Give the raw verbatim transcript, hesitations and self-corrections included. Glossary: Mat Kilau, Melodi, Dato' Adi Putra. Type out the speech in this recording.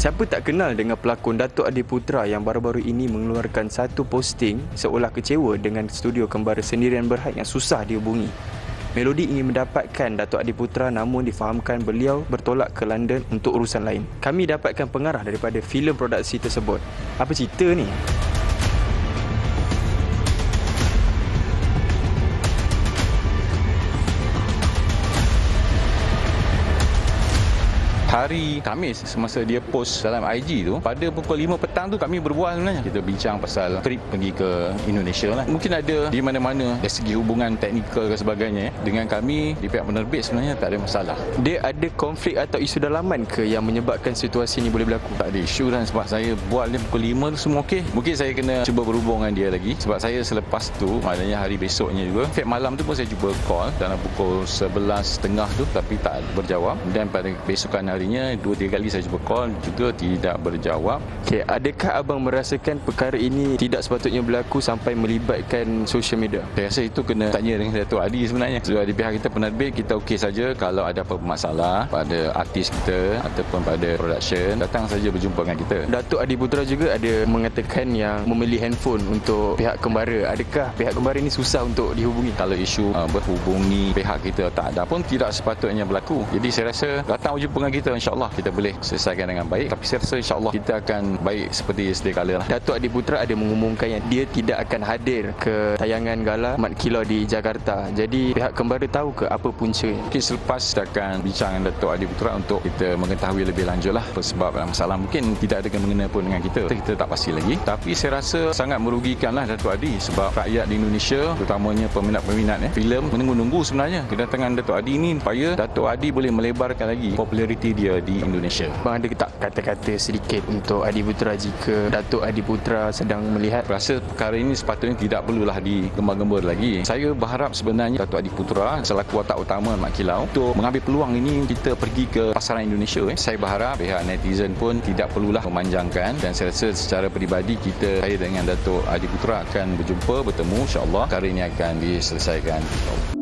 Siapa tak kenal dengan pelakon Dato' Adi Putra yang baru-baru ini mengeluarkan satu posting seolah kecewa dengan studio kembara sendirian berhad yang susah dihubungi. Melodi ingin mendapatkan Dato' Adi Putra, namun difahamkan beliau bertolak ke London untuk urusan lain. Kami dapatkan pengarah daripada filem produksi tersebut. Apa cerita ni? Hari Khamis, semasa dia post dalam I G tu, pada pukul lima petang tu kami berbual sebenarnya. Kita bincang pasal trip pergi ke Indonesia lah. Mungkin ada di mana-mana dari segi hubungan teknikal dan sebagainya. Dengan kami, di pihak penerbit sebenarnya tak ada masalah. Dia ada konflik atau isu dalaman ke yang menyebabkan situasi ni boleh berlaku? Tak ada isu kan, sebab saya buat dia pukul lima tu semua okey. Mungkin saya kena cuba berhubung dengan dia lagi. Sebab saya selepas tu, maknanya hari besoknya juga, fact malam tu pun saya cuba call dalam pukul sebelas tiga puluh tu, tapi tak berjawab. Dan pada besokan hari harinya dua tiga kali saya cuba call juga tidak berjawab. Okey, adakah abang merasakan perkara ini tidak sepatutnya berlaku sampai melibatkan social media? Saya rasa itu kena tanya dengan Dato' Adi sebenarnya. Sebab di pihak kita penerbit, kita okey saja. Kalau ada apa-apa masalah pada artis kita ataupun pada production, datang saja berjumpa dengan kita. Dato' Adi Putra juga ada mengatakan yang membeli handphone untuk pihak kembara. Adakah pihak kembara ini susah untuk dihubungi? Kalau isu uh, berhubungi pihak kita tak ada pun tidak sepatutnya berlaku. Jadi saya rasa datang berjumpa dengan kita, InsyaAllah kita boleh selesaikan dengan baik. Tapi saya rasa insyaAllah kita akan baik seperti sedia kala lah. Dato' Adi Putra ada mengumumkan yang dia tidak akan hadir ke tayangan gala Mat Kilau di Jakarta. Jadi pihak kembara tahu ke apa puncanya? Mungkin selepas kita akan bincang dengan Dato' Adi Putra untuk kita mengetahui lebih lanjut lah sebab masalah mungkin tidak ada kena-mengena pun dengan kita. Kita tak pasti lagi. Tapi saya rasa sangat merugikan lah Dato' Adi, sebab rakyat di Indonesia, terutamanya peminat-peminat eh, filem menunggu-nunggu sebenarnya kedatangan Dato' Adi ni supaya Dato' Adi boleh melebarkan lagi populariti dia di Indonesia. Bang, ada tak kata-kata sedikit untuk Adi Putra jika Dato' Adi Putra sedang melihat? Rasa perkara ini sepatutnya tidak perlulah digembar-gembar lagi. Saya berharap sebenarnya Dato' Adi Putra selaku watak utama Mat Kilau untuk mengambil peluang ini kita pergi ke pasaran Indonesia. Eh. Saya berharap pihak netizen pun tidak perlulah memanjangkan, dan saya rasa secara peribadi kita, saya dengan Dato' Adi Putra akan berjumpa, bertemu, insyaAllah perkara ini akan diselesaikan.